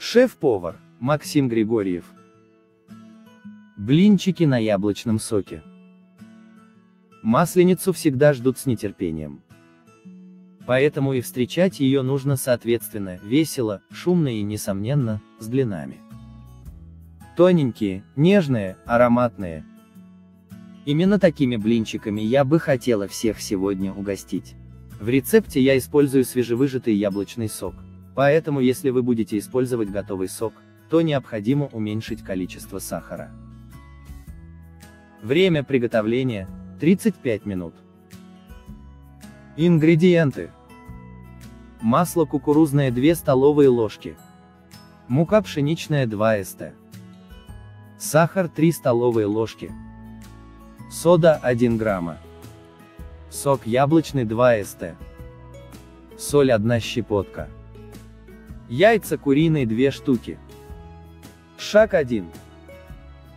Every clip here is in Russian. Шеф-повар Максим Григорьев. Блинчики на яблочном соке. Масленицу всегда ждут с нетерпением. Поэтому и встречать ее нужно соответственно, весело, шумно и, несомненно, с блинами. Тоненькие, нежные, ароматные. Именно такими блинчиками я бы хотела всех сегодня угостить. В рецепте я использую свежевыжатый яблочный сок, поэтому если вы будете использовать готовый сок, то необходимо уменьшить количество сахара. Время приготовления – 35 минут. Ингредиенты. Масло кукурузное 2 столовые ложки. Мука пшеничная 2 ст. Сахар 3 столовые ложки. Сода 1 грамма. Сок яблочный 2 ст. Соль 1 щепотка. Яйца куриные 2 штуки. Шаг 1.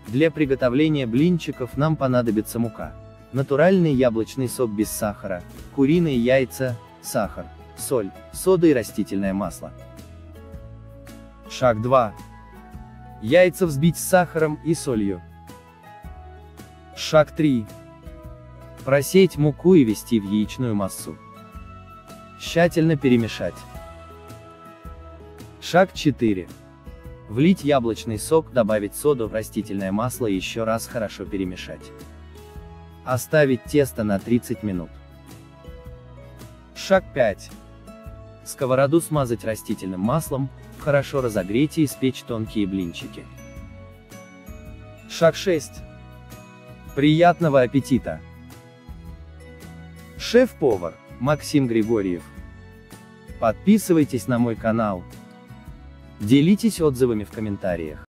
Для приготовления блинчиков нам понадобится мука, натуральный яблочный сок без сахара, куриные яйца, сахар, соль, сода и растительное масло. Шаг 2. Яйца взбить с сахаром и солью. Шаг 3. Просеять муку и ввести в яичную массу. Тщательно перемешать. Шаг 4. Влить яблочный сок, добавить соду, растительное масло и еще раз хорошо перемешать. Оставить тесто на 30 минут. Шаг 5. Сковороду смазать растительным маслом, хорошо разогреть и испечь тонкие блинчики. Шаг 6. Приятного аппетита! Шеф-повар Максим Григорьев. Подписывайтесь на мой канал. Делитесь отзывами в комментариях.